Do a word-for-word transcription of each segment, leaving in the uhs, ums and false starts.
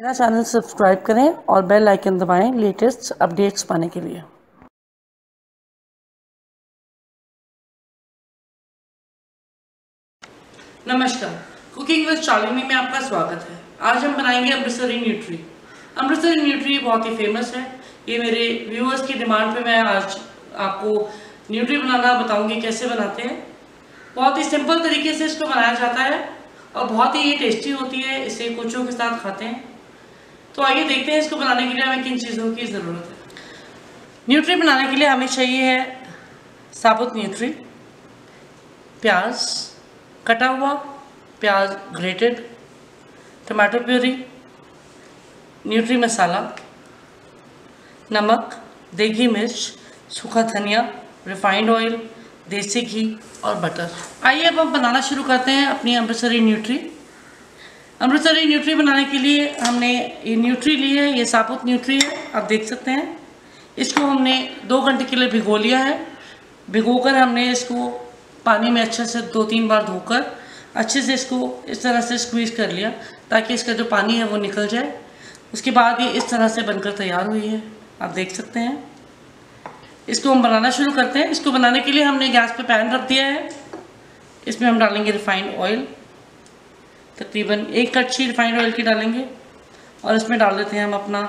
मेरा channel subscribe करें और बेल आइकन दबाएं लेटेस्ट अपडेट्स पाने के लिए। नमस्कार, कुकिंग विद चार्ली में आपका स्वागत है। आज हम बनाएंगे अमृतसरी न्यूट्री। अमृतसरी न्यूट्री बहुत ही फेमस है। ये मेरे व्यूअर्स की डिमांड पे मैं आज आपको न्यूट्री बनाना बताऊंगी कैसे बनाते हैं। बहुत ही सिंपल तरीके से इसको बनाया जाता है और बहुत ही ये टेस्टी होती है। इसे कोचों के साथ खाते हैं। तो आइए देखते हैं इसको बनाने के लिए हमें किन चीज़ों की ज़रूरत है। न्यूट्री बनाने के लिए हमें चाहिए है साबुत न्यूट्री, प्याज कटा हुआ, प्याज ग्रेटेड, टमाटो प्यूरी, न्यूट्री मसाला, नमक, देगी मिर्च, सूखा धनिया, रिफाइंड ऑयल, देसी घी और बटर। आइए अब हम बनाना शुरू करते हैं अपनी अमृतसरी न्यूट्री। अमृतसरी न्यूट्री बनाने के लिए हमने ये न्यूट्री ली है, ये साबुत न्यूट्री है, आप देख सकते हैं। इसको हमने दो घंटे के लिए भिगो लिया है। भिगोकर हमने इसको पानी में अच्छे से दो तीन बार धोकर अच्छे से इसको इस तरह से स्क्वीज़ कर लिया ताकि इसका जो पानी है वो निकल जाए। उसके बाद ये इस तरह से बनकर तैयार हुई है, आप देख सकते हैं। इसको हम बनाना शुरू करते हैं। इसको बनाने के लिए हमने गैस पे पैन रख दिया है। इसमें हम डालेंगे रिफाइंड ऑयल, तकरीबन एक कच्ची रिफाइंड ऑयल की डालेंगे। और इसमें डाल देते हैं हम अपना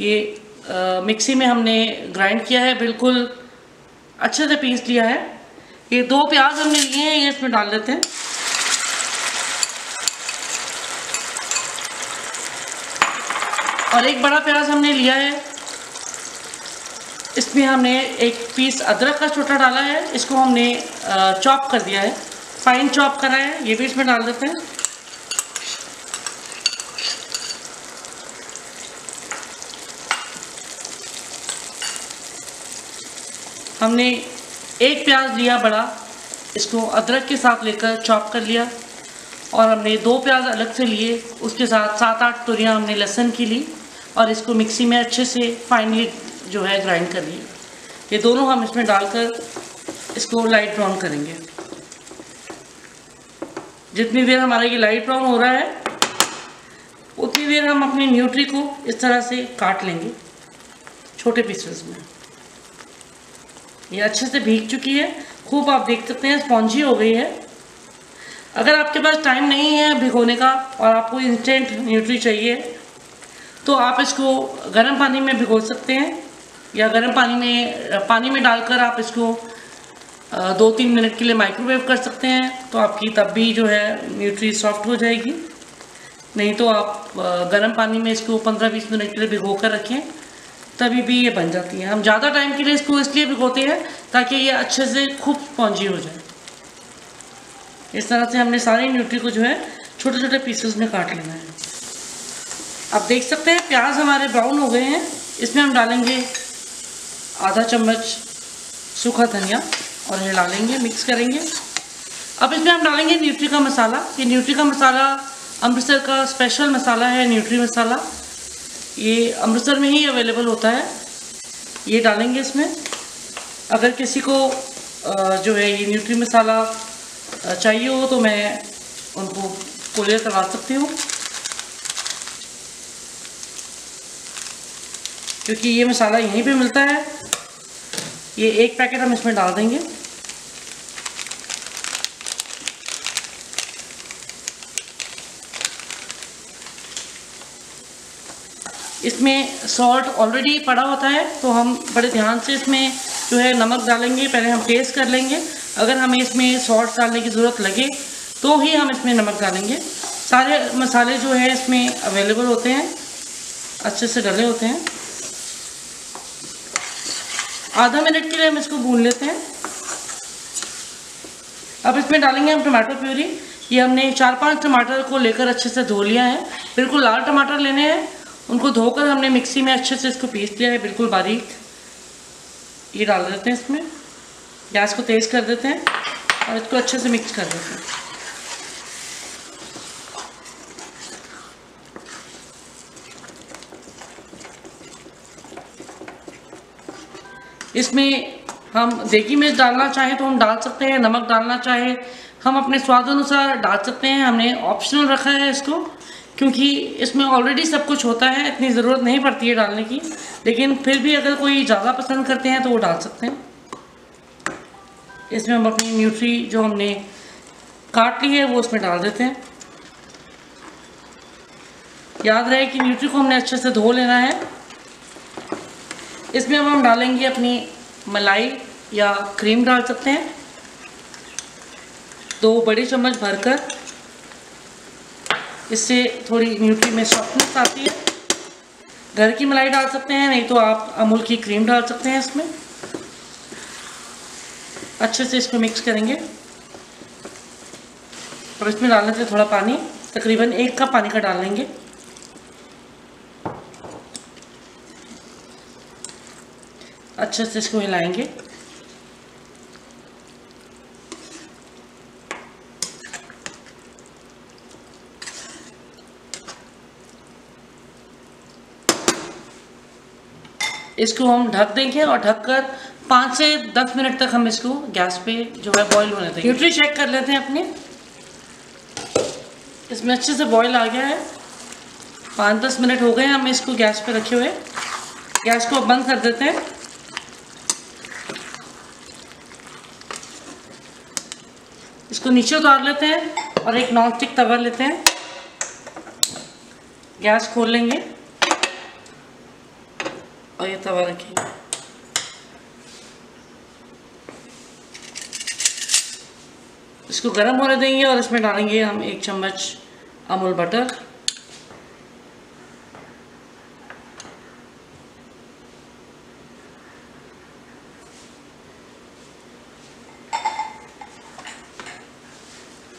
ये आ, मिक्सी में हमने ग्राइंड किया है, बिल्कुल अच्छे से पीस लिया है। ये दो प्याज हमने लिए हैं, ये इसमें डाल देते हैं। और एक बड़ा प्याज हमने लिया है, इसमें हमने एक पीस अदरक का छोटा डाला है, इसको हमने चॉप कर दिया है, फाइन चॉप करा है, ये भी इसमें डाल देते हैं। हमने एक प्याज लिया बड़ा, इसको अदरक के साथ लेकर चॉप कर लिया। और हमने दो प्याज अलग से लिए, उसके साथ सात आठ तुरियाँ हमने लहसुन की ली और इसको मिक्सी में अच्छे से फाइनली जो है ग्राइंड कर लिए। ये दोनों हम इसमें डालकर इसको लाइट ब्राउन करेंगे। जितनी देर हमारा ये लाइट ब्राउन हो रहा है उतनी देर हम अपनी न्यूट्री को इस तरह से काट लेंगे छोटे पीसेस में। ये अच्छे से भीग चुकी है, खूब आप देख सकते हैं स्पॉन्जी हो गई है। अगर आपके पास टाइम नहीं है भिगोने का और आपको इंस्टेंट न्यूट्री चाहिए तो आप इसको गर्म पानी में भिगो सकते हैं या गर्म पानी में पानी में डालकर आप इसको दो तीन मिनट के लिए माइक्रोवेव कर सकते हैं। तो आपकी तब भी जो है न्यूट्री सॉफ्ट हो जाएगी। नहीं तो आप गर्म पानी में इसको पंद्रह बीस मिनट के लिए भिगो कर रखें, तभी भी ये बन जाती है। हम ज़्यादा टाइम के लिए इसको इसलिए भिगोते हैं ताकि ये अच्छे से खूब स्पॉन्जी हो जाए। इस तरह से हमने सारी न्यूट्री को जो है छोटे छोटे पीसेस में काट लेना है। आप देख सकते हैं प्याज हमारे ब्राउन हो गए हैं। इसमें हम डालेंगे आधा चम्मच सूखा धनिया और हिला लेंगे, मिक्स करेंगे। अब इसमें हम डालेंगे न्यूट्री का मसाला। ये न्यूट्री का मसाला अमृतसर का स्पेशल मसाला है, न्यूट्री मसाला। ये अमृतसर में ही अवेलेबल होता है। ये डालेंगे इसमें। अगर किसी को जो है ये न्यूट्री मसाला चाहिए हो तो मैं उनको कोरियर करवा सकती हूँ, क्योंकि ये मसाला यहीं पे मिलता है। ये एक पैकेट हम इसमें डाल देंगे। इसमें सॉल्ट ऑलरेडी पड़ा होता है तो हम बड़े ध्यान से इसमें जो है नमक डालेंगे। पहले हम टेस्ट कर लेंगे, अगर हमें इसमें सॉल्ट डालने की ज़रूरत लगे तो ही हम इसमें नमक डालेंगे। सारे मसाले जो है इसमें अवेलेबल होते हैं, अच्छे से डले होते हैं। आधा मिनट के लिए हम इसको भून लेते हैं। अब इसमें डालेंगे हम टमाटर प्यूरी। ये हमने चार पांच टमाटर को लेकर अच्छे से धो लिया है, बिल्कुल लाल टमाटर लेने हैं, उनको धोकर हमने मिक्सी में अच्छे से इसको पीस लिया है, बिल्कुल बारीक। ये डाल देते हैं इसमें, गैस को तेज़ कर देते हैं और इसको अच्छे से मिक्स कर देते हैं। इसमें हम देगी मिर्च डालना चाहें तो हम डाल सकते हैं, नमक डालना चाहें हम अपने स्वाद अनुसार डाल सकते हैं। हमने ऑप्शनल रखा है इसको क्योंकि इसमें ऑलरेडी सब कुछ होता है, इतनी ज़रूरत नहीं पड़ती है डालने की, लेकिन फिर भी अगर कोई ज़्यादा पसंद करते हैं तो वो डाल सकते हैं। इसमें हम अपनी न्यूट्री जो हमने काट ली है वो इसमें डाल देते हैं। याद रहे कि न्यूट्री को हमने अच्छे से धो लेना है। इसमें अब हम डालेंगे अपनी मलाई या क्रीम डाल सकते हैं, दो बड़े चम्मच भरकर। इससे थोड़ी न्यूट्री में सॉफ्टनेस आती है। घर की मलाई डाल सकते हैं, नहीं तो आप अमूल की क्रीम डाल सकते हैं। इसमें अच्छे से इसको मिक्स करेंगे और इसमें डालने से थोड़ा पानी, तकरीबन एक कप पानी का डाल लेंगे। अच्छे से इसको हिलाएंगे। इसको हम ढक देंगे और ढककर पाँच से दस मिनट तक हम इसको गैस पे जो है बॉईल होने देंगे। न्यूट्री चेक कर लेते हैं अपने। इसमें अच्छे से बॉईल आ गया है। पाँच दस मिनट हो गए हम इसको गैस पे रखे हुए। गैस को बंद कर देते हैं। इसको नीचे उतार लेते हैं और एक नॉन स्टिक तवा लेते हैं। गैस खोल लेंगे और ये तवा रखेंगे। इसको गर्म होने देंगे और इसमें डालेंगे हम एक चम्मच अमूल बटर।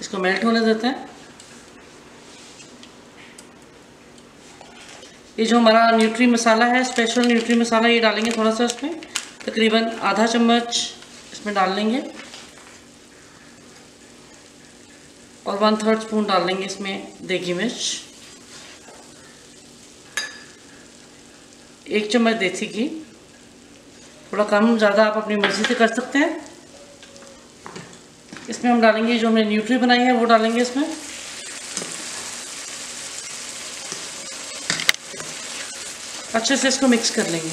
इसको मेल्ट होने देते हैं। ये जो हमारा न्यूट्री मसाला है, स्पेशल न्यूट्री मसाला, ये डालेंगे थोड़ा सा इसमें, तकरीबन आधा चम्मच इसमें डाल लेंगे और वन थर्ड स्पून डाल लेंगे इसमें देगी मिर्च, एक चम्मच देसी घी। थोड़ा कम ज़्यादा आप अपनी मर्जी से कर सकते हैं। इसमें हम डालेंगे जो हमने न्यूट्री बनाई है वो डालेंगे इसमें। अच्छे से इसको मिक्स कर लेंगे।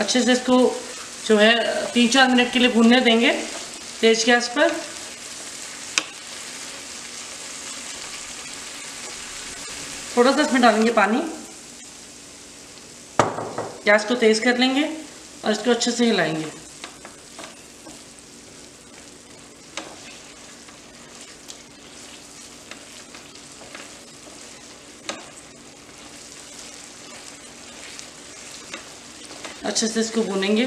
अच्छे से इसको जो है तीन चार मिनट के लिए भूनने देंगे तेज गैस पर। थोड़ा सा इसमें डालेंगे पानी। गैस को तेज कर लेंगे और इसको अच्छे से हिलाएंगे। अच्छे से इसको भूनेंगे।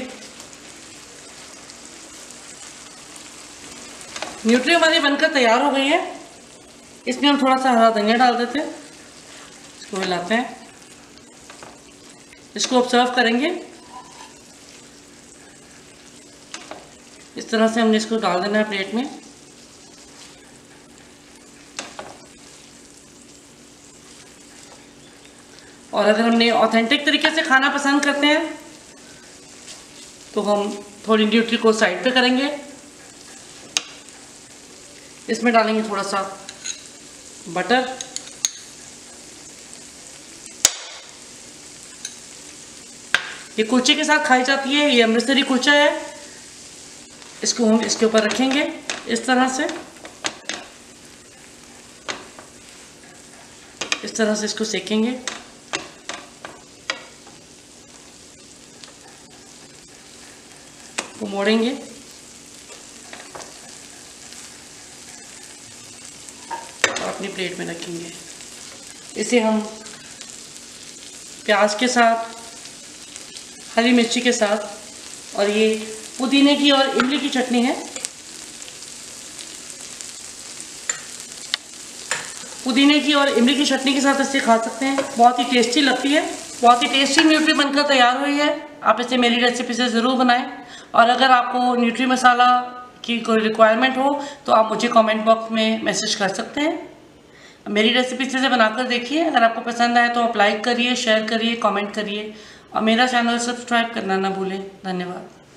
न्यूट्री हमारी बनकर तैयार हो गई है। इसमें हम थोड़ा सा हरा धनिया डाल देते हैं, इसको हिलाते हैं। इसको अब सर्व करेंगे। इस तरह से हमने इसको डाल देना है प्लेट में। और अगर हमने ऑथेंटिक तरीके से खाना पसंद करते हैं तो हम थोड़ी न्यूट्री को साइड पे करेंगे। इसमें डालेंगे थोड़ा सा बटर। ये कुलचे के साथ खाई जाती है। ये अमृतसरी कुलचा है। इसको हम इसके ऊपर रखेंगे इस तरह से। इस तरह से इसको सेकेंगे। को मोड़ेंगे। अपनी प्लेट में रखेंगे। इसे हम प्याज के साथ, हरी मिर्ची के साथ, और ये पुदीने की और इमली की चटनी है। पुदीने की और इमली की चटनी के साथ इसे खा सकते हैं। बहुत ही टेस्टी लगती है। बहुत ही टेस्टी न्यूट्री बनकर तैयार हुई है। आप इसे मेरी रेसिपी से ज़रूर बनाएं। और अगर आपको न्यूट्री मसाला की कोई रिक्वायरमेंट हो तो आप मुझे कमेंट बॉक्स में मैसेज कर सकते हैं। मेरी रेसिपी से बनाकर देखिए। अगर आपको पसंद आए तो आप लाइक करिए, शेयर करिए, कमेंट करिए और मेरा चैनल सब्सक्राइब करना ना भूलें। धन्यवाद।